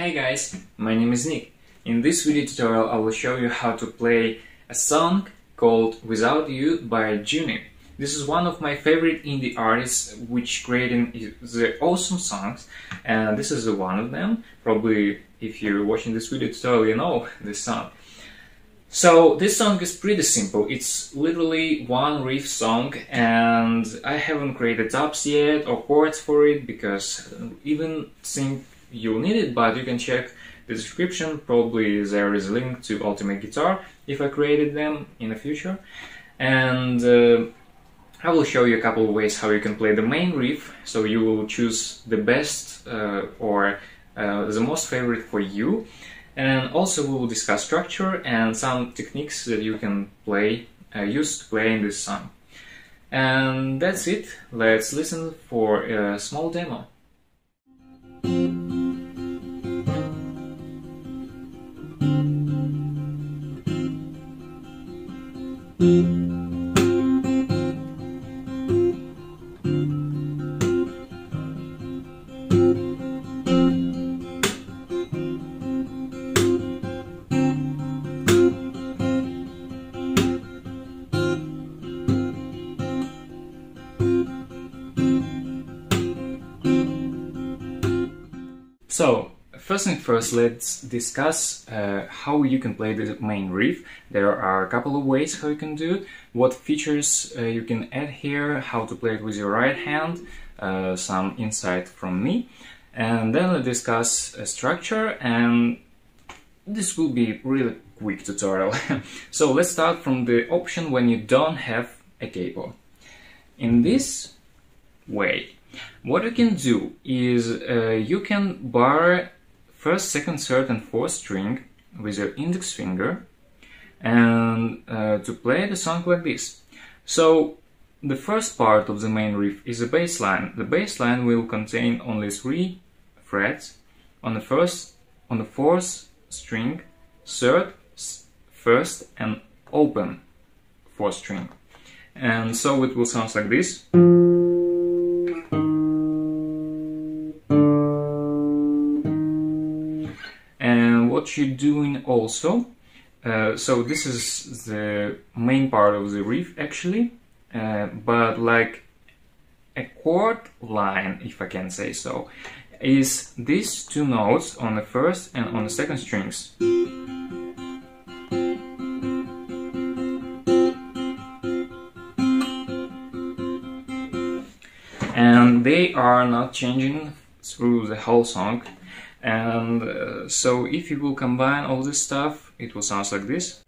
Hey guys, my name is Nick. In this video tutorial I will show you how to play a song called Without You by Junip. This is one of my favorite indie artists which creating the awesome songs, and this is one of them. Probably if you're watching this video tutorial you know this song. So this song is pretty simple, it's literally one riff song, and I haven't created tabs yet or chords for it because even think you'll need it, but you can check the description, probably there is a link to Ultimate Guitar if I created them in the future. And I will show you a couple of ways how you can play the main riff, so you will choose the best the most favorite for you. And also we will discuss structure and some techniques that you can play, use to play in this song. And that's it, let's listen for a small demo. So, first thing first, let's discuss how you can play the main riff. There are a couple of ways how you can do it, what features you can add here, how to play it with your right hand, some insight from me. And then let's discuss structure, and this will be a really quick tutorial. So let's start from the option when you don't have a capo. In this way, what you can do is you can bar first, second, third and fourth string with your index finger and to play the song like this. So the first part of the main riff is the bass line. The bass line will contain only 3 frets on the first, on the fourth string, third, first and open fourth string. And so it will sound like this. What you're doing also, so this is the main part of the riff actually, but like a chord line, if I can say so, is these 2 notes on the first and on the second strings. And they are not changing through the whole song. And so if you will combine all this stuff, it will sound like this.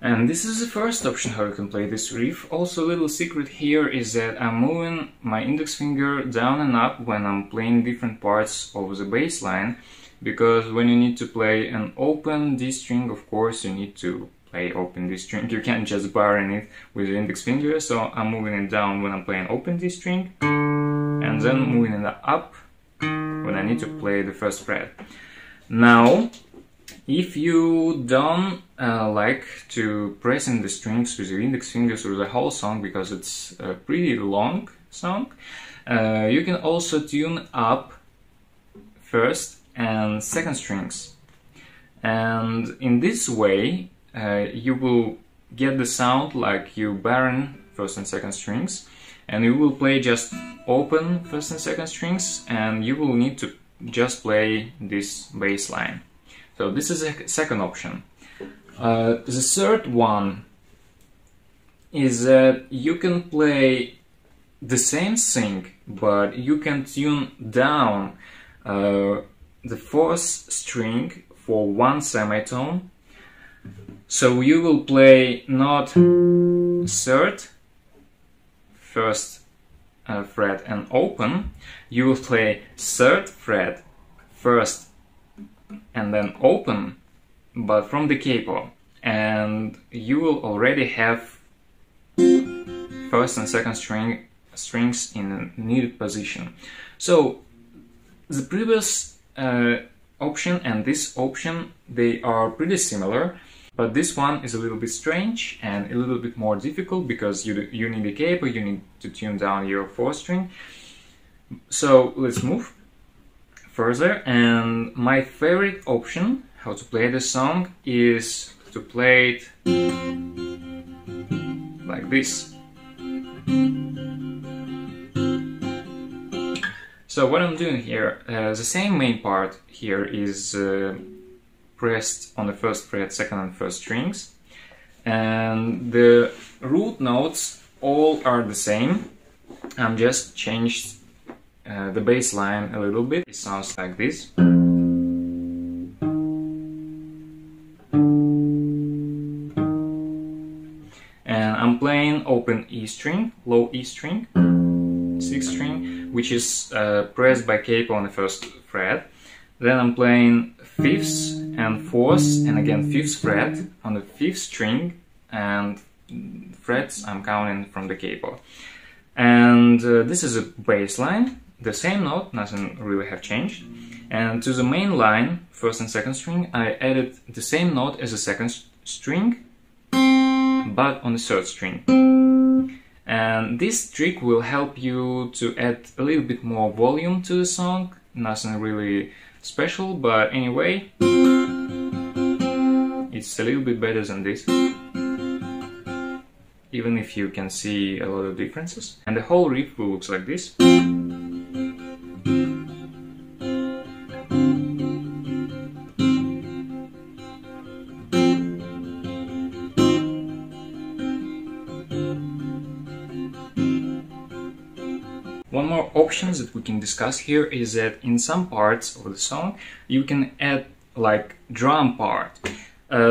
And this is the first option how you can play this riff. Also, a little secret here is that I'm moving my index finger down and up when I'm playing different parts of the bass line, because when you need to play an open D string, of course you need to play open D string. You can't just bar in it with your index finger, so I'm moving it down when I'm playing open D string and then moving it up when I need to play the first fret. Now, if you don't like to press in the strings with your index finger through the whole song, because it's a pretty long song, you can also tune up first and second strings. And in this way you will get the sound like you barren first and second strings, and you will play just open first and second strings, and you will need to just play this bass line. So this is a second option. The third one is that you can play the same thing, but you can tune down the fourth string for 1 semitone. So you will play not third, first fret and open, you will play third fret, first and then open, but from the capo, and you will already have first and second strings in a needed position. So the previous option and this option, they are pretty similar, but this one is a little bit strange and a little bit more difficult because you need a cable, you need to tune down your 4-string. So let's move further, and my favorite option how to play this song is to play it like this. So what I'm doing here, the same main part here is pressed on the 1st fret, 2nd and 1st strings, and the root notes all are the same. I'm just changed the bass line a little bit. It sounds like this. And I'm playing open E string, low E string, 6th string, which is pressed by capo on the 1st fret. Then I'm playing 5th and 4th, and again 5th fret on the 5th string, and frets I'm counting from the capo. And this is a bass line, the same note, nothing really have changed. And to the main line, 1st and 2nd string, I added the same note as the 2nd string, but on the 3rd string. And this trick will help you to add a little bit more volume to the song. Nothing really special, but anyway, it's a little bit better than this, even if you can see a lot of differences. And the whole riff will look like this. One more option that we can discuss here is that in some parts of the song you can add like drum part.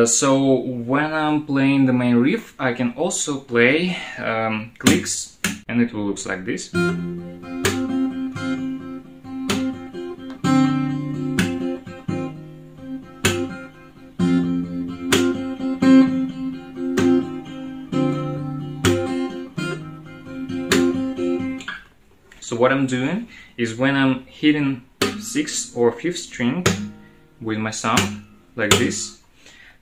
So when I'm playing the main riff, I can also play clicks, and it will look like this. So what I'm doing is when I'm hitting 6th or 5th string with my thumb, like this,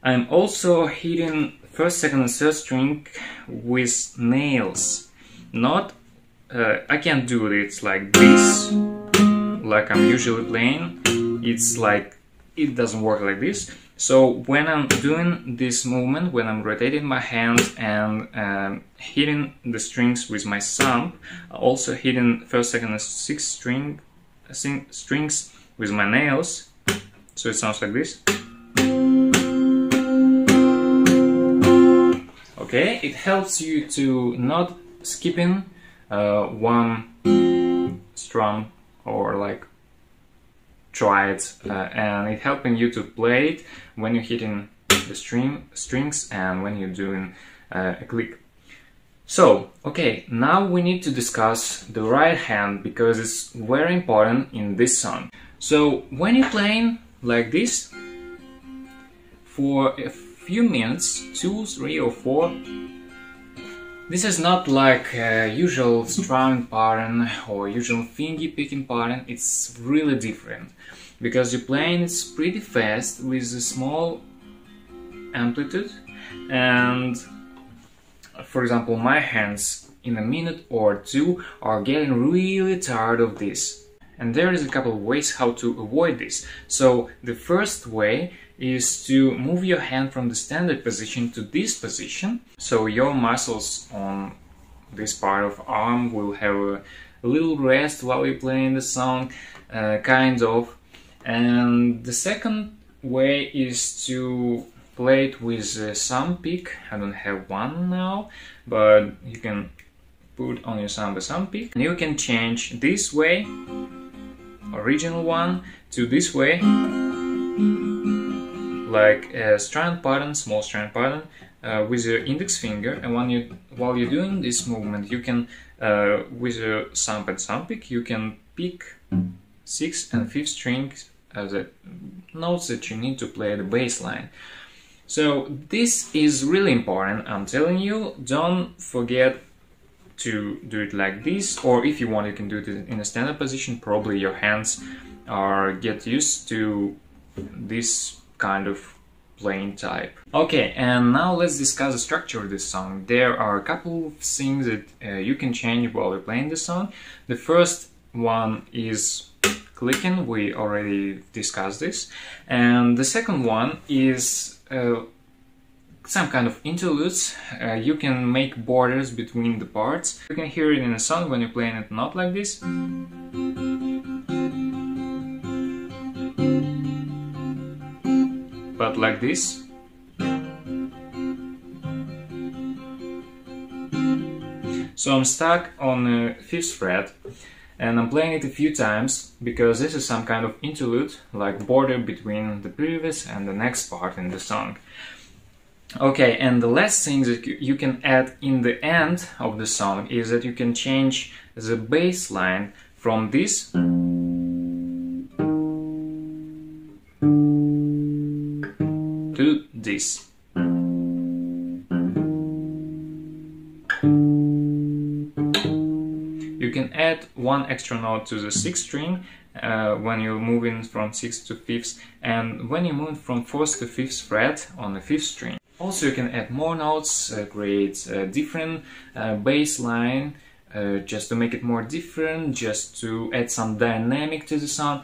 I'm also hitting 1st, 2nd and 3rd string with nails. Not, I can't do it like this, like I'm usually playing. It's like, it doesn't work like this. So when I'm doing this movement, when I'm rotating my hand and hitting the strings with my thumb, also hitting 1st, 2nd and 6th strings with my nails, so it sounds like this. Okay, it helps you to not skipping one strum or like try it, and it's helping you to play it when you're hitting the strings and when you're doing a click. So, okay, now we need to discuss the right hand because it's very important in this song. So, when you're playing like this for a few minutes, 2, 3 or 4, this is not like usual strumming pattern or usual finger-picking pattern, it's really different. Because you're playing it pretty fast with a small amplitude, and for example my hands in a minute or two are getting really tired of this. And there is a couple of ways how to avoid this. So the first way is to move your hand from the standard position to this position, so your muscles on this part of arm will have a little rest while you're playing the song, kind of. And the second way is to play it with thumb pick. I don't have one now, but you can put on your thumb a thumb pick, and you can change this way, original one, to this way, like a strand pattern, small strand pattern, with your index finger, and while you're doing this movement, you can, with your thumb and thumb pick, you can pick 6th and 5th strings as the notes that you need to play the bass line. So this is really important, I'm telling you, don't forget to do it like this, or if you want you can do it in a standard position, probably your hands or get used to this kind of plain type. Okay, and now let's discuss the structure of this song. There are a couple of things that you can change while you're playing the song. The first one is clicking, we already discussed this. And the second one is some kind of interludes. You can make borders between the parts. You can hear it in a song when you're playing it not like this. But like this. So I'm stuck on the 5th fret and I'm playing it a few times because this is some kind of interlude, like border between the previous and the next part in the song. Okay, and the last thing that you can add in the end of the song is that you can change the bass line from this to this. You can add one extra note to the 6th string when you're moving from 6th to 5th, and when you move from 4th to 5th fret on the 5th string. Also you can add more notes, create a different bass line, just to make it more different, just to add some dynamic to the song.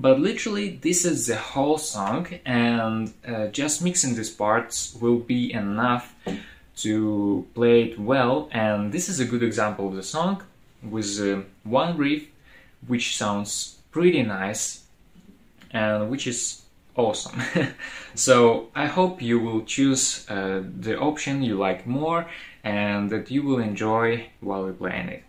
But literally this is the whole song, and just mixing these parts will be enough to play it well. And this is a good example of the song with one riff, which sounds pretty nice and which is awesome. So I hope you will choose the option you like more and that you will enjoy while you're playing it.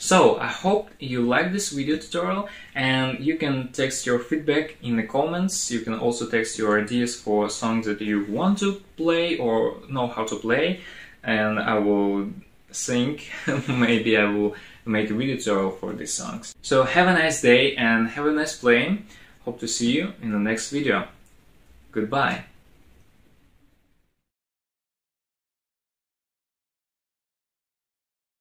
So, I hope you like this video tutorial, and you can text your feedback in the comments. You can also text your ideas for songs that you want to play or know how to play, and I will think maybe I will make a video tutorial for these songs. So, have a nice day and have a nice playing. Hope to see you in the next video. Goodbye.